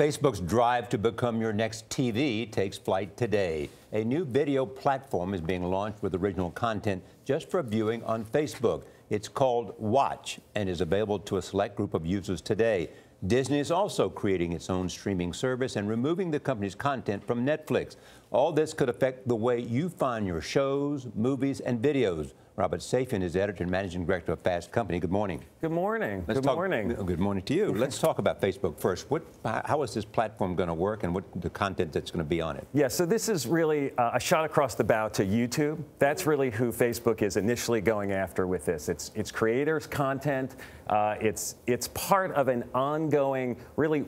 Facebook's drive to become your next TV takes flight today. A new video platform is being launched with original content just for viewing on Facebook. It's called Watch and is available to a select group of users today. Disney is also creating its own streaming service and removing the company's content from Netflix. All this could affect the way you find your shows, movies, and videos. Robert Safian is the editor and managing director of Fast Company. Good morning. Good morning. Good morning to you. Let's talk about Facebook first. How is this platform going to work and what the content that's going to be on it? Yeah, so this is really a shot across the bow to YouTube. That's really who Facebook is initially going after with this. It's creators' content. It's part of an ongoing, really,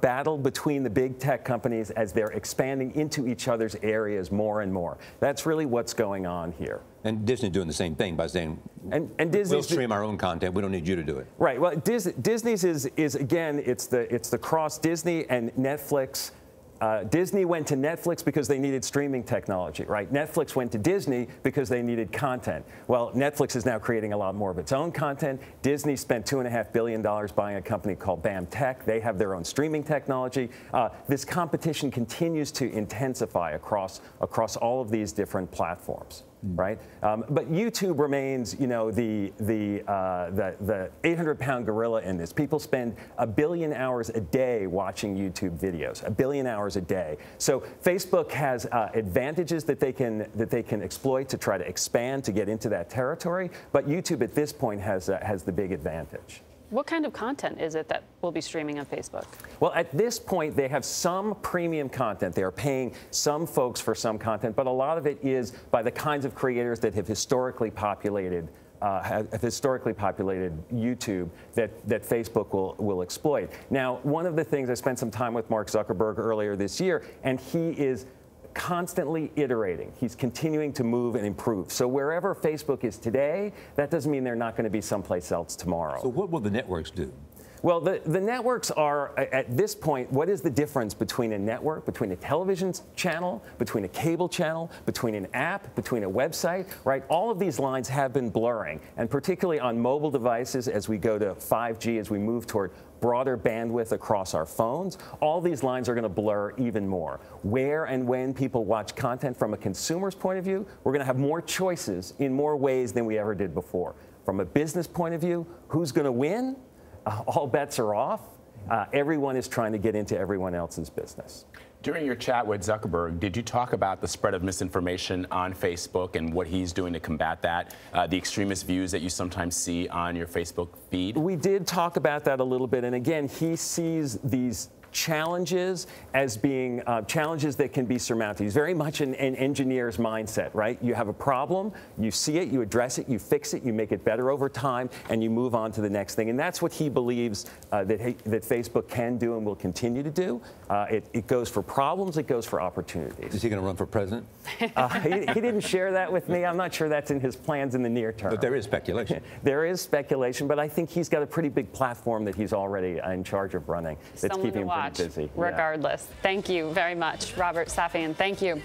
battle between the big tech companies as they're expanding into each other's areas more and more. That's really what's going on here. And Disney doing the same thing by saying, and Disney's, we'll stream our own content. We don't need you to do it. Right. Well, Disney's is again, it's the cross Disney and Netflix. Disney went to Netflix because they needed streaming technology, right? Netflix went to Disney because they needed content. Well, Netflix is now creating a lot more of its own content. Disney spent $2.5 billion buying a company called BAM Tech. They have their own streaming technology. This competition continues to intensify across all of these different platforms, right? But YouTube remains, you know, the 800-pound gorilla in this. People spend 1 billion hours a day watching YouTube videos. 1 billion hours a day. So Facebook has advantages that they can exploit to try to expand to get into that territory. But YouTube at this point has the big advantage. What kind of content is it that will be streaming on Facebook? Well, at this point, they have some premium content. They are paying some folks for some content, but a lot of it is by the kinds of creators that have historically populated YouTube that Facebook will exploit. Now, one of the things, I spent some time with Mark Zuckerberg earlier this year, and he is constantly iterating. He's continuing to move and improve. So wherever Facebook is today, that doesn't mean they're not going to be someplace else tomorrow. So what will the networks do? Well, the networks are, at this point, what is the difference between a network, between a television channel, between a cable channel, between an app, between a website, right? All of these lines have been blurring, and particularly on mobile devices as we go to 5G, as we move toward broader bandwidth across our phones, all these lines are going to blur even more. Where and when people watch content from a consumer's point of view, we're going to have more choices in more ways than we ever did before. From a business point of view, who's going to win? All bets are off. Everyone is trying to get into everyone else's business. During your chat with Zuckerberg, did you talk about the spread of misinformation on Facebook and what he's doing to combat that, the extremist views that you sometimes see on your Facebook feed? We did talk about that a little bit, and again, he sees these challenges as being challenges that can be surmounted. He's very much an engineer's mindset, right? You have a problem, you see it, you address it, you fix it, you make it better over time, and you move on to the next thing. And that's what he believes that Facebook can do and will continue to do. It goes for problems, it goes for opportunities. Is he going to run for president? He didn't share that with me. I'm not sure that's in his plans in the near term. But there is speculation. There is speculation, but I think he's got a pretty big platform that he's already in charge of running. That's keeping him busy. Regardless. Yeah. Thank you very much, Robert Safian. Thank you.